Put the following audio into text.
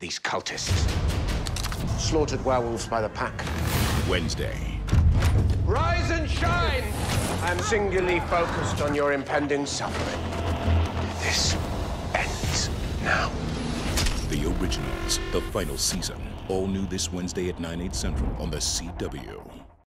These cultists. Slaughtered werewolves by the pack. Wednesday. Rise and shine! I'm singularly focused on your impending suffering. This ends now. The Originals, the final season. All new this Wednesday at 9/8 Central on The CW.